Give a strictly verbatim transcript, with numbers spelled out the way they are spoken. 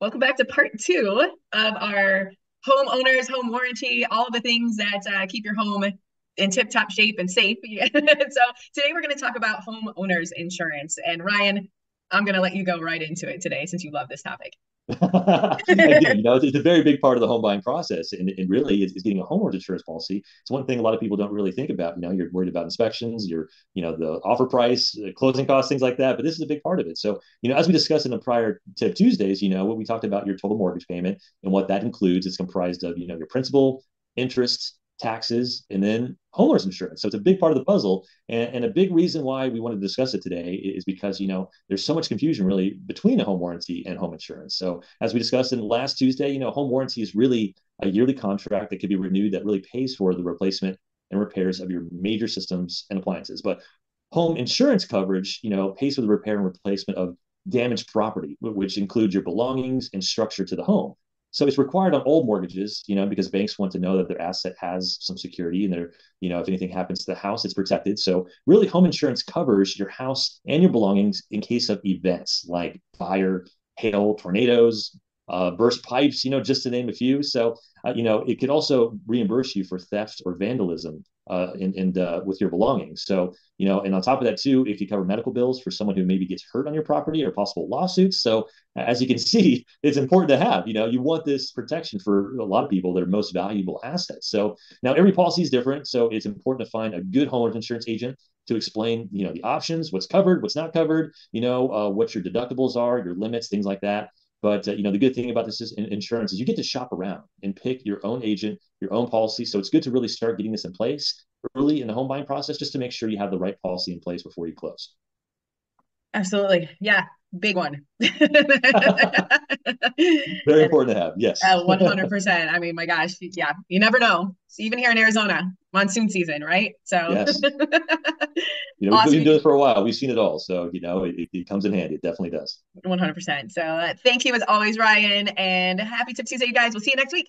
Welcome back to part two of our homeowners, home warranty, all the things that uh, keep your home in tip-top shape and safe. So today we're going to talk about homeowners insurance. And Ryan, I'm going to let you go right into it today since you love this topic. Again, you know, it's, it's a very big part of the home buying process, and, and really is getting a homeowners insurance policy. It's one thing a lot of people don't really think about. You know, you're worried about inspections, your, you know, the offer price, closing costs, things like that. But this is a big part of it. So, you know, as we discussed in the prior Tip Tuesdays, you know, what we talked about your total mortgage payment and what that includes. It's comprised of, you know, your principal, interest, taxes, and then homeowners insurance. So it's a big part of the puzzle. And, and a big reason why we wanted to discuss it today is because, you know, there's so much confusion really between a home warranty and home insurance. So as we discussed in last Tuesday, you know, home warranty is really a yearly contract that can be renewed that really pays for the replacement and repairs of your major systems and appliances. But home insurance coverage, you know, pays for the repair and replacement of damaged property, which includes your belongings and structure to the home. So it's required on all mortgages, you know, because banks want to know that their asset has some security and they're, you know, if anything happens to the house, it's protected. So really home insurance covers your house and your belongings in case of events like fire, hail, tornadoes, uh, burst pipes, you know, just to name a few. So, uh, you know, it could also reimburse you for theft or vandalism uh, and, and uh, with your belongings. So, you know, and on top of that, too, if you cover medical bills for someone who maybe gets hurt on your property or possible lawsuits. So as you can see, it's important to have, you know, you want this protection for a lot of people, their most valuable assets. So now every policy is different. So it's important to find a good homeowners insurance agent to explain, you know, the options, what's covered, what's not covered, you know, uh, what your deductibles are, your limits, things like that. But, uh, you know, the good thing about this is insurance is you get to shop around and pick your own agent, your own policy. So it's good to really start getting this in place early in the home buying process just to make sure you have the right policy in place before you close. Absolutely. Yeah. Big one. Very important to have. Yes. uh, one hundred percent. I mean, my gosh. Yeah. You never know. So even here in Arizona, monsoon season, right? So yes. You know, awesome. We've been doing this for a while. We've seen it all. So, you know, it, it comes in handy. It definitely does. one hundred percent. So uh, thank you as always, Ryan, and happy Tip Tuesday, you guys. We'll see you next week.